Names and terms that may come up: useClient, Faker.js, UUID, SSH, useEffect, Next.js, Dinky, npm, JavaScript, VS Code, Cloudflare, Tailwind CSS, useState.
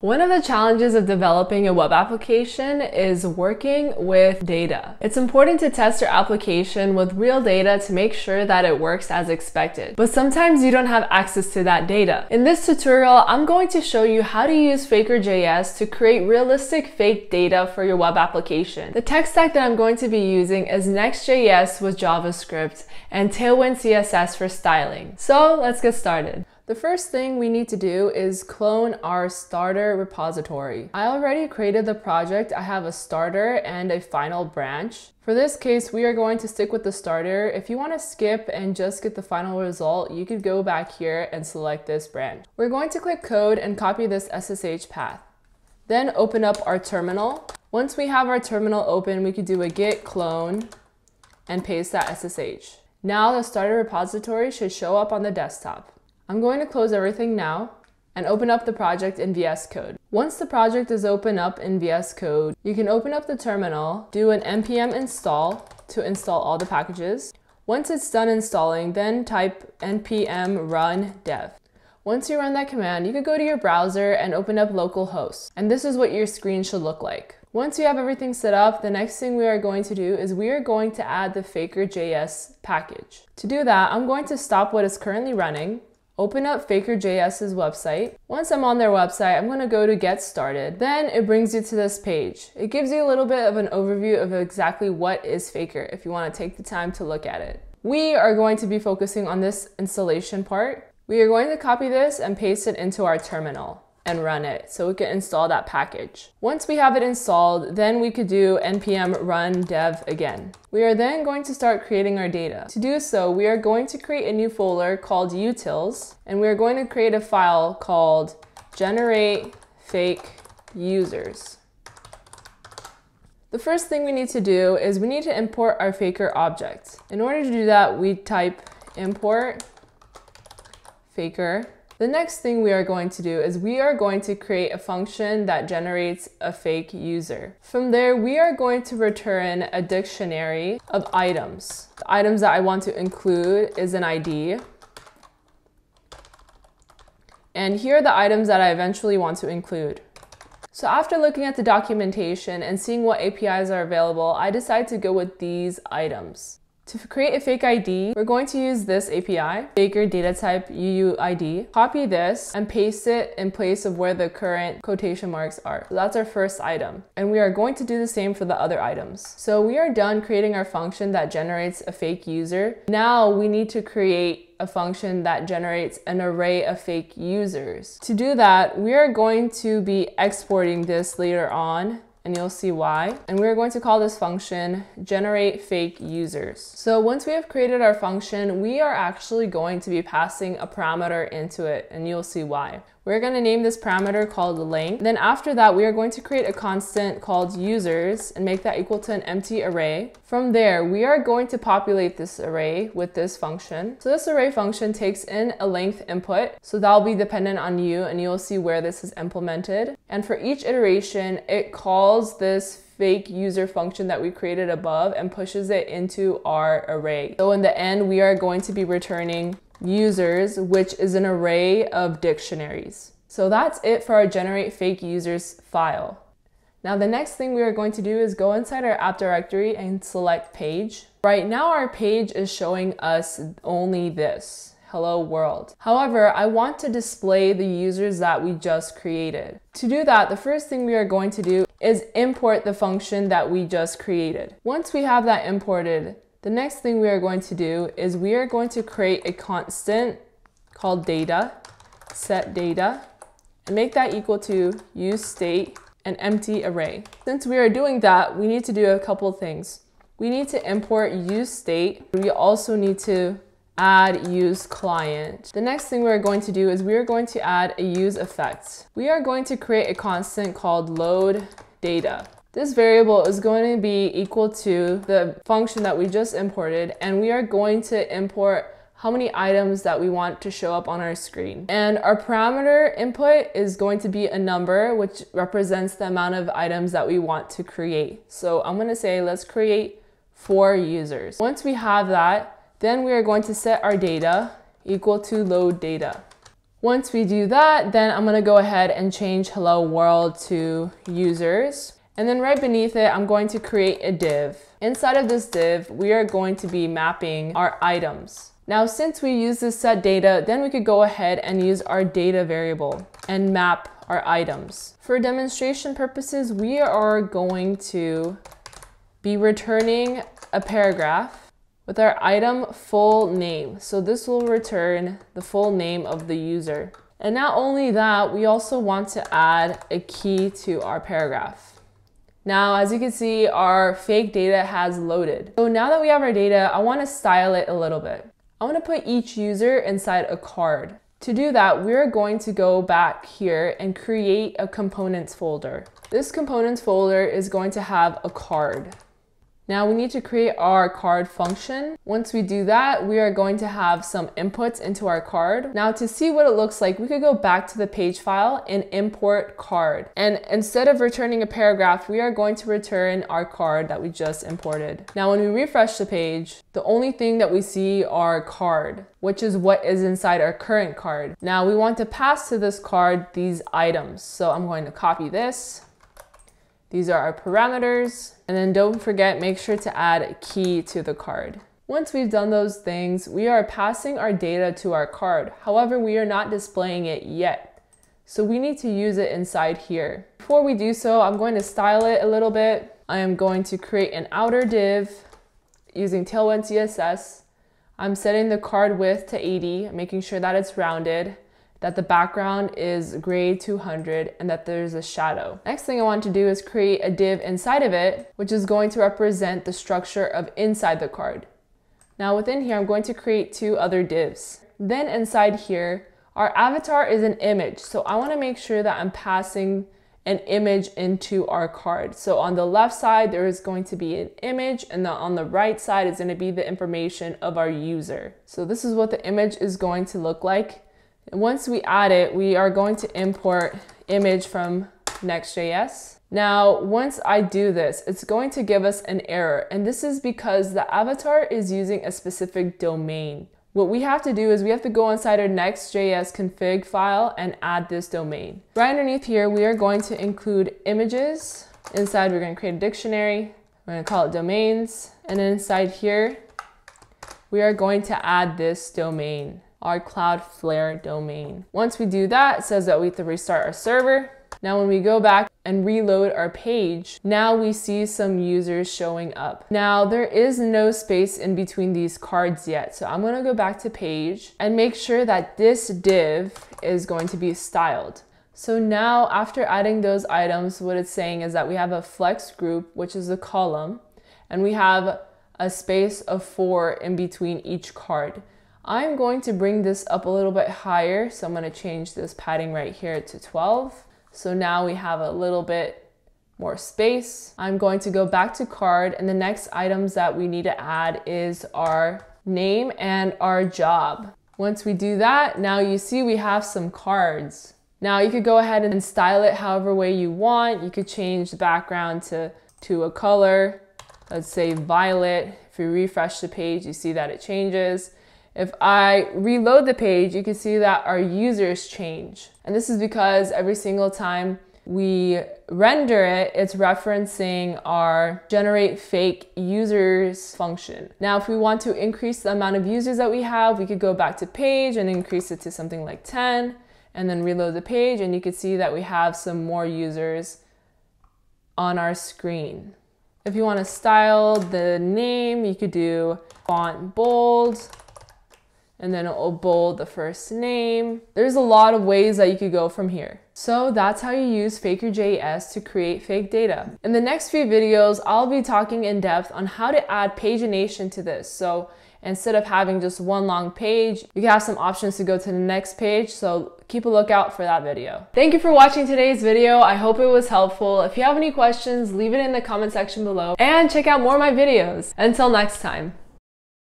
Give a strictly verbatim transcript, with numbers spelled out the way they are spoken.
One of the challenges of developing a web application is working with data. It's important to test your application with real data to make sure that it works as expected, but sometimes you don't have access to that data. In this tutorial, I'm going to show you how to use Faker dot J S to create realistic fake data for your web application. The tech stack that I'm going to be using is Next dot J S with JavaScript and Tailwind C S S for styling. So let's get started. The first thing we need to do is clone our starter repository. I already created the project. I have a starter and a final branch. For this case, we are going to stick with the starter. If you want to skip and just get the final result, you could go back here and select this branch. We're going to click code and copy this S S H path. Then open up our terminal. Once we have our terminal open, we could do a git clone and paste that S S H. Now the starter repository should show up on the desktop. I'm going to close everything now and open up the project in V S Code. Once the project is open up in V S Code, you can open up the terminal, do an npm install to install all the packages. Once it's done installing, then type npm run dev. Once you run that command, you can go to your browser and open up localhost. And this is what your screen should look like. Once you have everything set up, the next thing we are going to do is we are going to add the Faker dot J S package. To do that, I'm going to stop what is currently running, open up Faker dot J S's website. Once I'm on their website, I'm gonna go to get started. Then it brings you to this page. It gives you a little bit of an overview of exactly what is Faker if you wanna take the time to look at it. We are going to be focusing on this installation part. We are going to copy this and paste it into our terminal and run it so we can install that package. Once we have it installed, then we could do npm run dev again. We are then going to start creating our data. To do so, we are going to create a new folder called utils, and we are going to create a file called generate fake users. The first thing we need to do is we need to import our faker object. In order to do that, we type import faker. The next thing we are going to do is we are going to create a function that generates a fake user. From there, we are going to return a dictionary of items. The items that I want to include is an I D. And here are the items that I eventually want to include. So after looking at the documentation and seeing what A P Is are available, I decided to go with these items. To create a fake I D, we're going to use this A P I, Faker data type U U I D. Copy this and paste it in place of where the current quotation marks are. So that's our first item. And we are going to do the same for the other items. So we are done creating our function that generates a fake user. Now we need to create a function that generates an array of fake users. To do that, we are going to be exporting this later on, and you'll see why. And we're going to call this function generate fake users. So once we have created our function, we are actually going to be passing a parameter into it, and you'll see why. We're gonna name this parameter called length. Then after that, we are going to create a constant called users and make that equal to an empty array. From there, we are going to populate this array with this function. So this array function takes in a length input. So that'll be dependent on you, and you'll see where this is implemented. And for each iteration, it calls this fake user function that we created above and pushes it into our array. So in the end, we are going to be returning users, which is an array of dictionaries. So that's it for our generate fake users file. Now the next thing we are going to do is go inside our app directory and select page. Right now our page is showing us only this, hello world. However, I want to display the users that we just created. To do that, the first thing we are going to do is import the function that we just created. Once we have that imported, the next thing we are going to do is we are going to create a constant called data, set data, and make that equal to useState, an empty array. Since we are doing that, we need to do a couple things. We need to import useState. We also need to add useClient. The next thing we're going to do is we are going to add a useEffect. We are going to create a constant called load data. This variable is going to be equal to the function that we just imported, and we are going to import how many items that we want to show up on our screen. And our parameter input is going to be a number, which represents the amount of items that we want to create. So I'm going to say, let's create four users. Once we have that, then we are going to set our data equal to load data. Once we do that, then I'm gonna go ahead and change hello world to users. And then right beneath it, I'm going to create a div. Inside of this div, we are going to be mapping our items. Now, since we use this set data, then we could go ahead and use our data variable and map our items. For demonstration purposes, we are going to be returning a paragraph with our item full name. So this will return the full name of the user. And not only that, we also want to add a key to our paragraph. Now, as you can see, our fake data has loaded. So now that we have our data, I want to style it a little bit. I want to put each user inside a card. To do that, we're going to go back here and create a components folder. This components folder is going to have a card. Now we need to create our card function. Once we do that, we are going to have some inputs into our card. Now to see what it looks like, we could go back to the page file and import card. And instead of returning a paragraph, we are going to return our card that we just imported. Now when we refresh the page, the only thing that we see are card, which is what is inside our current card. Now we want to pass to this card these items. So I'm going to copy this. These are our parameters. And then don't forget, make sure to add a key to the card. Once we've done those things, we are passing our data to our card. However, we are not displaying it yet. So we need to use it inside here. Before we do so, I'm going to style it a little bit. I am going to create an outer div using Tailwind C S S. I'm setting the card width to eighty, making sure that it's rounded, that the background is gray two hundred, and that there's a shadow. Next thing I want to do is create a div inside of it, which is going to represent the structure of inside the card. Now within here, I'm going to create two other divs. Then inside here, our avatar is an image. So I want to make sure that I'm passing an image into our card. So on the left side, there is going to be an image, and the, on the right side is going to be the information of our user. So this is what the image is going to look like. Once we add it, we are going to import image from Next.js. Now, once I do this, it's going to give us an error. And this is because the avatar is using a specific domain. What we have to do is we have to go inside our Next.js config file and add this domain. Right underneath here, we are going to include images. Inside, we're going to create a dictionary. We're going to call it domains. And inside here, we are going to add this domain, our Cloudflare domain. Once we do that, it says that we have to restart our server. Now when we go back and reload our page, now we see some users showing up. Now there is no space in between these cards yet. So I'm gonna go back to page and make sure that this div is going to be styled. So now after adding those items, what it's saying is that we have a flex group, which is the column, and we have a space of four in between each card. I'm going to bring this up a little bit higher. So I'm going to change this padding right here to twelve. So now we have a little bit more space. I'm going to go back to card, and the next items that we need to add is our name and our job. Once we do that, now you see we have some cards. Now you could go ahead and style it however way you want. You could change the background to, to a color. Let's say violet. If you refresh the page, you see that it changes. If I reload the page, you can see that our users change. And this is because every single time we render it, it's referencing our generate fake users function. Now, if we want to increase the amount of users that we have, we could go back to page and increase it to something like ten, and then reload the page. And you can see that we have some more users on our screen. If you want to style the name, you could do font bold, and then it'll bold the first name. There's a lot of ways that you could go from here. So that's how you use Faker dot J S to create fake data. In the next few videos, I'll be talking in depth on how to add pagination to this. So instead of having just one long page, you can have some options to go to the next page. So keep a lookout for that video. Thank you for watching today's video. I hope it was helpful. If you have any questions, leave it in the comment section below and check out more of my videos. Until next time.